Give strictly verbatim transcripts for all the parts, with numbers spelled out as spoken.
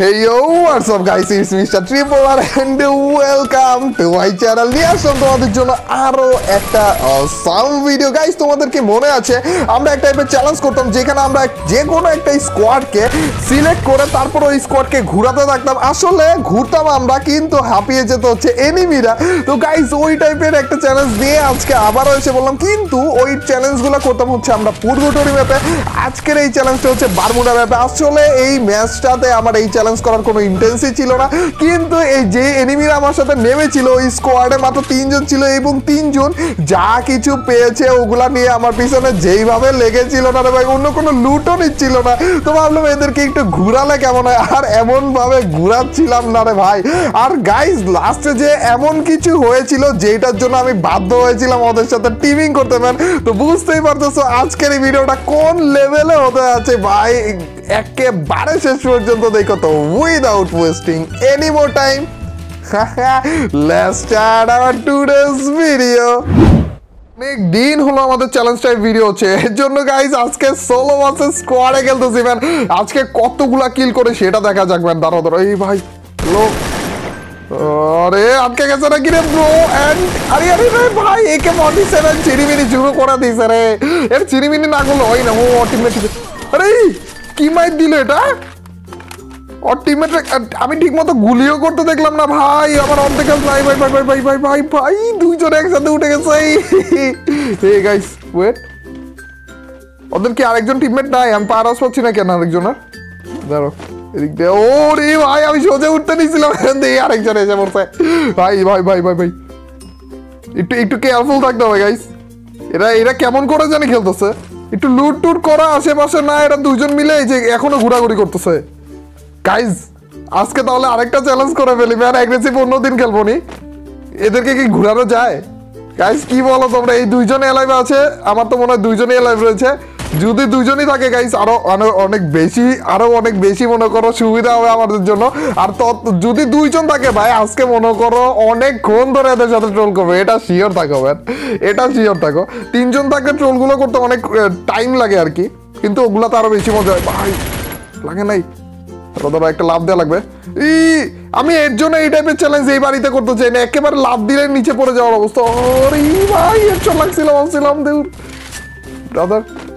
Hey yo, what's up guys, it's Mister Triple R and welcome to my channel. We are going to make a sound video guys. তোমাদেরকে মনে আছে আমরা একটা টাইপের challenge করতাম যেখানে আমরা যে কোনো একটা স্কোয়াডকে সিলেক্ট করে তারপর ওই স্কোয়াডকে ঘোরাতে থাকতাম, আসলে ঘুরতাম আমরা কিন্তু হাঁপিয়ে যেত হচ্ছে এনিমিরা। তো গাইস ওই টাইপের একটা চ্যালেঞ্জ দিয়ে আজকে আবারও এসে বললাম, কিন্তু ওই চ্যালেঞ্জগুলো করতাম হচ্ছে আমরা পূর্বটোরি ম্যাপে। আজকের এই চ্যালেঞ্জটা হচ্ছে বারমুডা ম্যাপে। আসলে এই ম্যাচটাতে আমার এই চ্যালেঞ্জ করার কোনো ইন্টেন্সি ছিল না, কিন্তু এই যে এনিমিরা আমার সাথে নেমেছিল ওই স্কোয়াডে মাত্র তিনজন ছিল এবং তিনজন যা কিছু পেয়েছে ওগুলা নিয়ে আমার পিছনে যেইভাবে লেগেছিল না রে ভাই, অন্য কোনো লুটও নিচ্ছিল না। তো ভাবলাম এদেরকে একটু ঘুরালে কেমন হয়, আর এমনভাবে ঘুরাচ্ছিলাম না রে ভাই। আর গাইজ লাস্টে যে এমন কিছু হয়েছিল যেটার জন্য আমি বাধ্য হয়েছিলাম ওদের সাথে টিমিং করতে পারেন। তো বুঝতেই পারতেছো আজকের এই ভিডিওটা কোন লেভেলে হতে আছে ভাই, একেবারে শেষ পর্যন্ত দেখো। তো without wasting any more time, let's start our today's video. অনেক দিন হলো আমাদের চ্যালেঞ্জ টাইপ ভিডিও হচ্ছে, এর জন্য গাইজ আজকে সোলো ভার্সেস স্কোয়াডে খেলতেছি ম্যান। আজকে কতগুলা কিল করে সেটা দেখা যাক ম্যান। দাঁড়াও দাঁড়াও, এই ভাই হ্যালো, আরে আজকে গেছে নাকি রে ব্রো অ্যান্ড আরে আরে রে ভাই একে ফর্টি সেভেন চিরিমিনি শুরু করে দিয়েছে রে। এর চিরিমিনি না করলে হয় না, ও টিমমেট আরে কি মাইট দিল এটা, ওর টিমমেট আমি ঠিক মতো গুলিও করতে দেখলাম না ভাই। আমার অর্ধেক ভাই ভাই ভাই ভাই ভাই ভাই ভাই দুইজন একসাথে উঠে গেছে। হে গাইস ওয়েট, ওদের কি আরেকজন টিমমেট নাই? আমি পার আস পাচ্ছি না কেন আরেকজনের। দাঁড়ো এদিক দিয়ে, ও রে ভাই আমি সোজা উঠতে নিয়েছিলাম আরেকজন এসে বলছে ভাই ভাই ভাই ভাই ভাই একটু একটু কেয়ারফুল থাকতে হবে গাইস। এরা এরা কেমন করে জানি খেলতেছে, একটু লুট টুট করা আশেপাশে না, এরা দুজন মিলে এই যে এখনো ঘোরাঘুরি করতেছে। গাইজ আজকে তাহলে আরেকটা চ্যালেঞ্জ করে ফেলি ম্যান, অ্যাগ্রেসিভ অন্য দিন খেলবো নি। এদেরকে কি ঘোরানো যায় গাইজ? কি বলো তোমরা? এই দুইজনে এলাইভ আছে, আমার তো মনে হয় দুইজনই এলাইভ রয়েছে। যদি দুজনই থাকে গাইজ আরো অনেক বেশি আরো অনেক বেশি মনে করো সুবিধা হবে আমাদের জন্য। আর যদি দুইজন থাকে ভাই আজকে মনে করো অনেকক্ষণ ধরে এদের সাথে ট্রোল করবে, এটা শিওর থাকো ম্যান, এটা শিওর থাকো। তিনজন থাকলে ট্রোলগুলো করতে অনেক টাইম লাগে আর কি, কিন্তু ওগুলো তো আরো বেশি মজা হয় ভাই। লাগে নাই দাদা একটা লাভ দেওয়া লাগবে। ই আমি এর জন্য এই টাইপের চ্যালেঞ্জ এই বাড়িতে করতে চাই না, একেবারে লাভ দিলে নিচে পড়ে যাওয়ার অবস্থা। আরে ভাই এর চল লাগছিল বলছিলাম দেউর দাদা,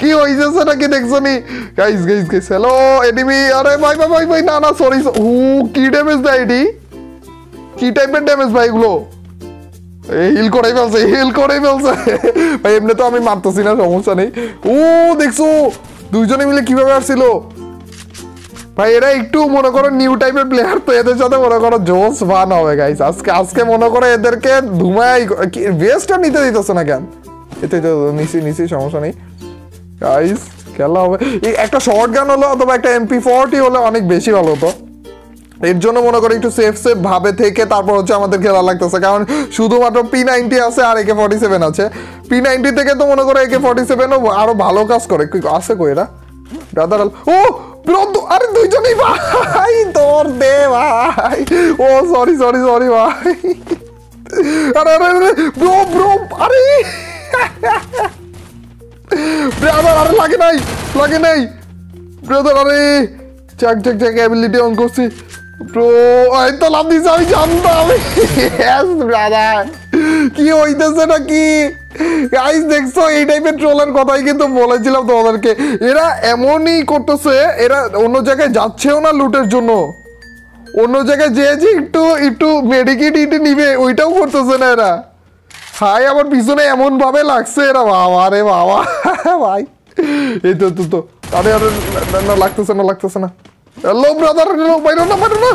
কি হয়েছে নাকি দেখছো নি guys? Guys guys hello enemy, আরে ভাই ভাই ভাই ভাই না না সরি, ও কি ড্যামেজ দেয় এটি, কি টাইপের ড্যামেজ ভাই এগুলো। এই হিল করে ফেলছে হিল করে ফেলছে ভাই, এমনি তো আমি মারতেছি না সমস্যা নেই। ও দেখছো দুইজনে মিলে কিভাবে আসছিল ভাই, এরা একটু মনে করো নিউ টাইপের প্লেয়ার, তো এদের সাথে মনে করো জোস ফান হবে গাইস আজকে। আজকে মনে করো এদেরকে ধুমাই ওয়েস্টটা নিতে দিতেছে না কেন, এতে তো নিচে নিচে সমস্যা নেই গাইস খেলা হবে। একটা শর্ট গান হলো অথবা একটা এমপি ফোরটি হলে অনেক বেশি ভালো হতো। এর জন্য মনে করি একটু সেফ সেফ ভাবে থেকে তারপর হচ্ছে আমাদের খেলা লাগতেছে, কারণ শুধুমাত্র পি নাইনটি আছে আর একে ফোরটি সেভেন আছে। পি নাইনটি থেকে তো মনে করো একে ফোরটি সেভেনও আরো ভালো কাজ করে। আছে কই এরা দাদা? ও আরে দুইজনই ভাই, তোর দে ভাই, ও সরি সরি সরি ভাই। আরে আরে ব্রো ব্রো আরে ব্রাদার আরে লাগে নাই লাগে নাই ব্রাদার, আরে চাক চাক চাক অ্যাবিলিটি অন করছি ব্রো, এই তো লাভ দিয়েছি আমি জানতাম। ইয়েস ব্রাদার কি হইতেছে নাকি গাইস দেখছো? এই টাইপের ট্রোলের কথাই কিন্তু বলেছিলাম তোমাদেরকে, এরা এমনই করতেছে। এরা অন্য জায়গায় যাচ্ছেও না লুটের জন্য, অন্য জায়গায় যে যে একটু একটু মেডিকেট ইটে নিবে ওইটাও করতেছে না এরা। হাই আমার পিছনে এমন ভাবে লাগছে এরা, বাবা রে বাবা ভাই। এই তো তো আরে আরে না লাগতেছে না লাগতেছে না। হ্যালো ব্রাদার বাইরে না বাইরে না,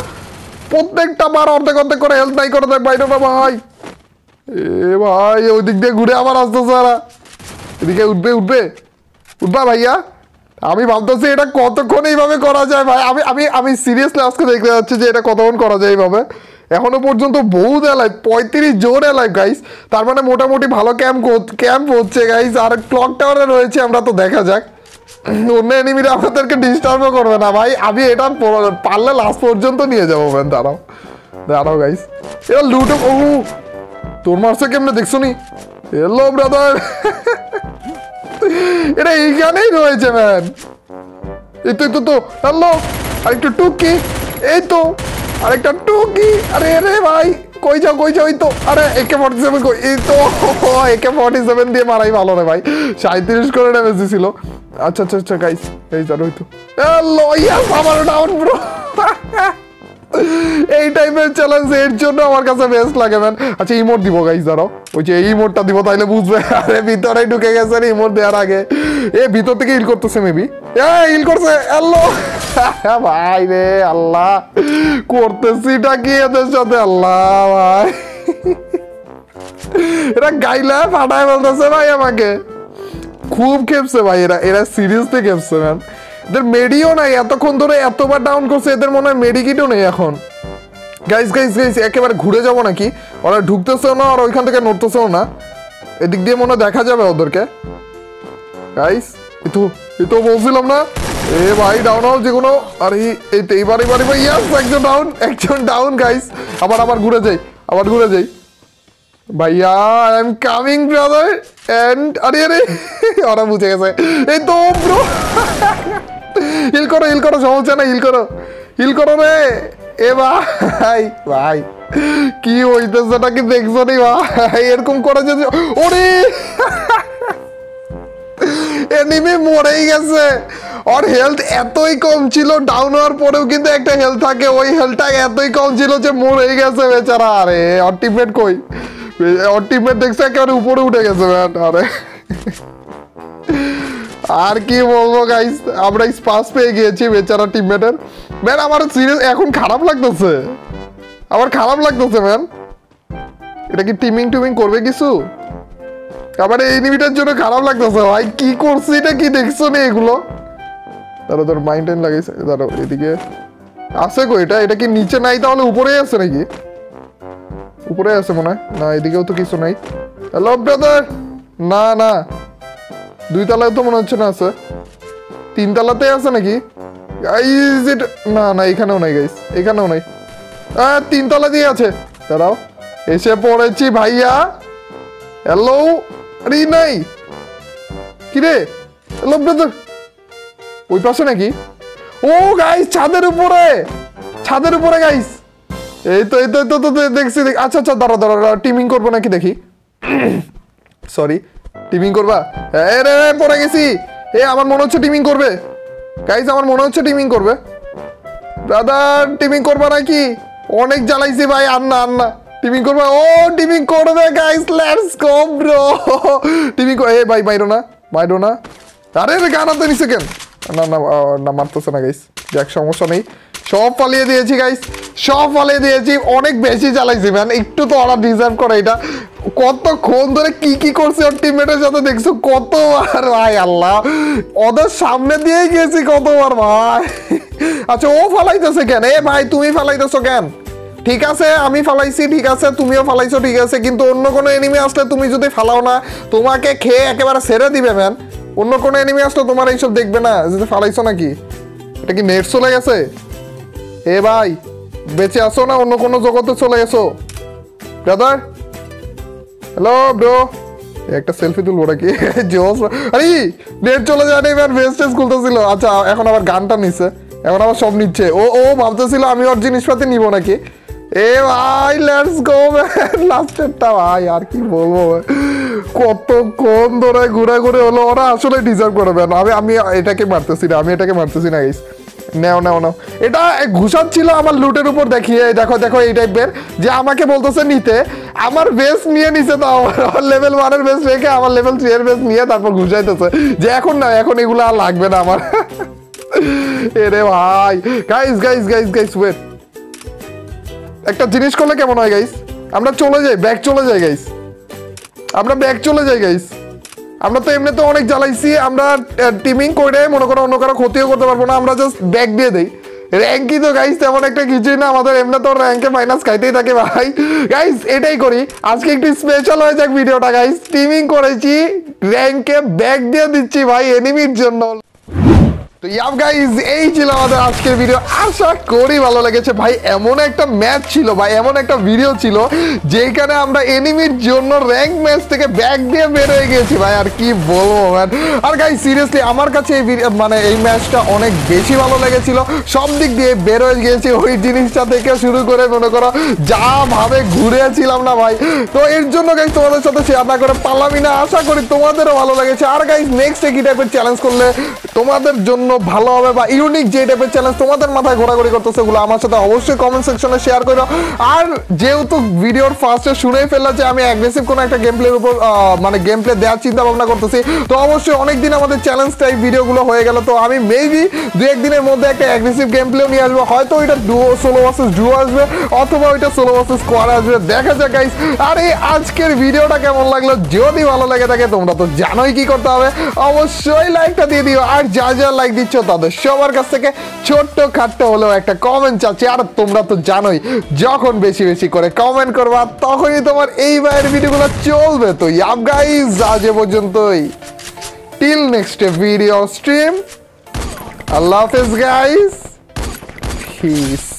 প্রত্যেকটা বার অর্ধেক অর্ধেক করে হেল্প নাই করে দেয় বাইরে না ভাই। এ ভাই ওই দিক দিয়ে ঘুরে আবার আসতেছে এরা। এদিকে উঠবে উঠবে উঠবা ভাইয়া। আমি ভাবতেছি এটা কতক্ষণ এইভাবে করা যায় ভাই। আমি আমি আমি সিরিয়াসলি আজকে দেখতে যাচ্ছি যে এটা কতক্ষণ করা যায় এইভাবে। এখনো পর্যন্ত বহুত এলাইভ, পঁয়ত্রিশ জোর এলাইভ গাইস, তার মানে মোটামুটি ভালো ক্যাম্প ক্যাম্প হচ্ছে গাইস। আর ক্লক টাওয়ারে রয়েছে আমরা, তো দেখা যাক। অন্য এনিমিরা আমাদেরকে ডিস্টার্বও করবে না ভাই। আমি এটা পারলে লাস্ট পর্যন্ত নিয়ে যাবো ভাই। দাঁড়াও দাঁড়াও গাইস, এটা লুটো। ও তোর মারছে কেমনে দেখছো নি? হ্যালো ব্রাদার, এটা এইখানেই রয়েছে ম্যান। এই তো তো তো হ্যালো, আর একটু টুকি, এই তো আরেকটা টুকি। আরে রে ভাই কই যাও কই যাও। এই তো আরে একে ফর্টি সেভেন কই, এই তো একে ফর্টি সেভেন দিয়ে মারাই ভালো রে ভাই। সাঁত্রিশ করে ড্যামেজ দিছিল। আচ্ছা আচ্ছা আচ্ছা গাইস, এই জানো তো হ্যালো, ইয়াস আমারও ডাউন ব্রো। এই টাইপের চ্যালেঞ্জ এর জন্য আমার কাছে বেস্ট লাগে ম্যান। আচ্ছা ইমোট দিব গাইস, দাঁড়াও ওই যে ইমোটটা দিব, তাইলে বুঝবে। আরে ভিতরে ঢুকে গেছে রে ইমোট দেওয়ার আগে। এ ভিতর থেকে হিল করতেছে মেবি, এ হিল করছে। হ্যালো ভাই রে আল্লাহ, করতেছিটা কি এদের সাথে? আল্লাহ ভাই এরা গাইলা ফাটায় বলতেছে ভাই আমাকে। খুব খেপছে ভাই এরা, এরা সিরিয়াসলি খেপছে ম্যান। এদের মেডিও নাই, এতক্ষণ ধরে এতবার ডাউন করছে। এদের মনে হয় মেডিকিটও নেই এখন। গাইস গাইস গাইস একেবারে ঘুরে যাবো নাকি? ওরা ঢুকতেছেও না আর ওইখান থেকে নড়তেছেও না। এদিক দিয়ে মনে হয় দেখা যাবে ওদেরকে গাইস। এই তো এই তো বলছিলাম না, এ ভাই ডাউন হও যে কোনো। আর এই তো এইবার এইবার এইবার ইয়াস, একজন ডাউন একজন ডাউন গাইস। আবার আবার ঘুরে যাই আবার ঘুরে যাই ভাইয়া। I am coming brother and. আরে আরে ওরা বুঝে গেছে। এই তো ব্রো হিল করো হিল করো, সমস্যা না, হিল করো হিল করো রে। এ ভাই ভাই কি হইতেছেটা কি দেখছো নি ভাই? এরকম করে যদি ওরে এনিমি মরেই গেছে। আর হেলথ এতই কম ছিল, ডাউন হওয়ার পরেও কিন্তু একটা হেলথ থাকে, ওই হেলথটা এতই কম ছিল যে মরেই গেছে বেচারা। আরে ওর টিমমেট কই? ওর টিমমেট দেখছে একেবারে উপরে উঠে গেছে ম্যান। আরে আর কি বলবো গাইস, আমরা স্পাস পেয়ে গিয়েছি বেচারা টিমমেটের ম্যান। আমার সিরিয়াস এখন খারাপ লাগতেছে, আমার খারাপ লাগতেছে ম্যান। এটা কি টিমিং টুমিং করবে কিছু? আমার এই নিবিটার জন্য খারাপ লাগতেছে ভাই। কি করছি এটা কি দেখছো না এগুলো? তারা তোর মাইন্ড টাইন লাগাইছে। তারা এদিকে আছে গো, এটা এটা কি নিচে নাই তাহলে? উপরেই আছে নাকি? উপরে আছে মনে হয়। না এদিকেও তো কিছু নাই। হ্যালো ব্রাদার, না না দুই তালায় তো মনে হচ্ছে না আছে, তিন তালাতে আছে নাকি গাইস? এটা না না এখানেও নাই গাইস, এখানেও নাই। হ্যাঁ তিন তালা দিয়ে আছে। দাঁড়াও এসে পড়েছি ভাইয়া। হ্যালো আরে নাই কিরে? হ্যালো ব্রাদার ওই পাশে নাকি? ও গাইস ছাদের উপরে, ছাদের উপরে গাইস। এই তো এই তো তো তো দেখছি। আচ্ছা আচ্ছা দাঁড়া দাঁড়া, টিমিং করবো নাকি দেখি? সরি টিমিং করবা? এ রে পড়ে গেছি। এ আমার মনে হচ্ছে টিমিং করবে গাইস, আমার মনে হচ্ছে টিমিং করবে। ব্রাদার টিমিং করবা নাকি? অনেক জ্বালাইছি ভাই, আর না আর না। টিমিং করবা? ও টিমিং করবে guys, let's go bro. Teaming এ ভাই বাইরো না বাইরো না। আরে রে গানাতে নিছে কেন? না না না মারতেছে না গাইস, যাক সমস্যা নেই। সব পালিয়ে দিয়েছি গাইস, সব পালিয়ে দিয়েছি। অনেক বেশি চালাইছি ম্যান, একটু তো ওরা ডিজার্ভ করে এটা। কতক্ষণ ধরে কি কি করছে ওর টিমমেটের সাথে দেখছো কতবার ভাই? আল্লাহ ওদের সামনে দিয়েই গেছি কতবার ভাই। আচ্ছা ও ফালাইতেছে কেন? এ ভাই তুমি ফালাইতেছো কেন? ঠিক আছে আমি ফালাইছি, ঠিক আছে তুমিও ফালাইছো, ঠিক আছে। কিন্তু অন্য কোনো এনিমি আসলে তুমি যদি ফালাও না, তোমাকে খেয়ে একেবারে ছেড়ে দিবে ম্যান। অন্য কোনো এনিমি আসলে তোমার এইসব দেখবে না যদি ফালাইছো নাকি। এটা কি নেট চলে গেছে? এ ভাই বেঁচে আসো না, অন্য কোনো জগতে চলে গেছো ব্রাদার। হ্যালো ব্রো একটা সেলফি তুলবো নাকি? জোস। আরে নেট চলে যায় না এবার, ভেস্ট টেস্ট খুলতেছিল। আচ্ছা এখন আবার গানটা নিচ্ছে, এখন আবার সব নিচ্ছে। ও ও ভাবতেছিল আমি ওর জিনিসপাতি নিব নাকি। এ ভাই লেটস গো ম্যান, লাস্টেরটা ভাই আর কি বলবো। কতক্ষণ ধরে ঘুরে ঘুরে হলো, ওরা আসলে ডিজার্ভ করে ম্যান। আমি আমি এটাকে মারতেছি না, আমি এটাকে মারতেছি না গাইস। নেও নেও নেও, এটা ঘুষাচ্ছিল আমার লুটের উপর। দেখিয়ে দেখো দেখো এই টাইপের যে আমাকে বলতেছে নিতে, আমার বেস নিয়ে নিছে। তো আমার লেভেল ওয়ানের বেস রেখে আমার লেভেল থ্রি এর বেস নিয়ে তারপর ঘুষাইতেছে যে এখন না, এখন এগুলো আর লাগবে না আমার। এরে ভাই guys guys guys guys wait, একটা জিনিস করলে কেমন হয় গাইস? আমরা চলে যাই, ব্যাক চলে যাই গাইস। আমরা ব্যাক চলে যাই গাইস। আমরা তো এমনি তো অনেক জ্বালাইছি, আমরা টিমিং করে মনে করো অন্য কারো ক্ষতিও করতে পারবো না, আমরা জাস্ট ব্যাক দিয়ে দেই। র্যাঙ্কই তো গাইস তেমন একটা কিছুই না আমাদের, এমনি তো র্যাঙ্কে মাইনাস খাইতেই থাকে ভাই। গাইস এটাই করি, আজকে একটু স্পেশাল হয়ে যাক ভিডিওটা গাইস। টিমিং করেছি, র্যাঙ্কে ব্যাক দিয়ে দিচ্ছি ভাই এনিমির জন্য। তো ইয়াব গাইস এই ছিল আমাদের আজকের ভিডিও, আশা করি ভালো লেগেছে ভাই। এমন একটা ম্যাচ ছিল ভাই, এমন একটা ভিডিও ছিল যেখানে আমরা এনিমির জন্য র্যাঙ্ক ম্যাচ থেকে ব্যাক দিয়ে বের হয়ে গেছি ভাই, আর কি বলবো ম্যান। আর গাইস সিরিয়াসলি আমার কাছে এই মানে এই ম্যাচটা অনেক বেশি ভালো লেগেছিল, সব দিক দিয়ে বের হয়ে গিয়েছি ওই জিনিসটা থেকে শুরু করে মনে করো যাভাবে ঘুরেছিলাম না ভাই। তো এর জন্য গাইস তোমাদের সাথে শেয়ার না করে পারলামই না, আশা করি তোমাদেরও ভালো লেগেছে। আর গাইস নেক্সট কি টাইপের চ্যালেঞ্জ করলে তোমাদের জন্য ভালো হবে বা ইউনিক যে টাইপের চ্যালেঞ্জ তোমাদের মাথায় ঘোরাঘুরি করতেছে ওগুলো আমার সাথে অবশ্যই কমেন্ট সেকশনে শেয়ার করো। আর যেহেতু ভিডিওর ফার্স্টে শুনেই ফেললাম যে আমি অ্যাগ্রেসিভ কোনো একটা গেম প্লের উপর মানে গেম প্লে দেওয়ার চিন্তা ভাবনা করতেছি, তো অবশ্যই অনেকদিন আমাদের চ্যালেঞ্জ টাইপ ভিডিওগুলো হয়ে গেল, তো আমি মেবি দু একদিনের মধ্যে একটা অ্যাগ্রেসিভ গেম প্লেও নিয়ে আসবো। হয়তো ওইটা ডুও সোলো ভার্সেস ডুও আসবে অথবা ওইটা সোলো ভার্সেস স্কোয়াড আসবে, দেখা যাক গাইস। আর এই আজকের ভিডিওটা কেমন লাগলো, যদি ভালো লাগে থাকে তোমরা তো জানোই কি করতে হবে, অবশ্যই লাইকটা দিয়ে দিও। আর যা যা লাইক দিচ্ছ তাদের সবার কাছ থেকে ছোট্ট খাট্ট হলেও একটা কমেন্ট চাচ্ছি। আর তোমরা তো জানোই যখন বেশি বেশি করে কমেন্ট করবা তখনই তোমার এই ভাইয়ের ভিডিওগুলো চলবে। তো ইয়াব গাইস আজ এ পর্যন্তই, টিল নেক্সট ভিডিও স্ট্রিম, আল্লাহ হাফেজ গাইস, পিস।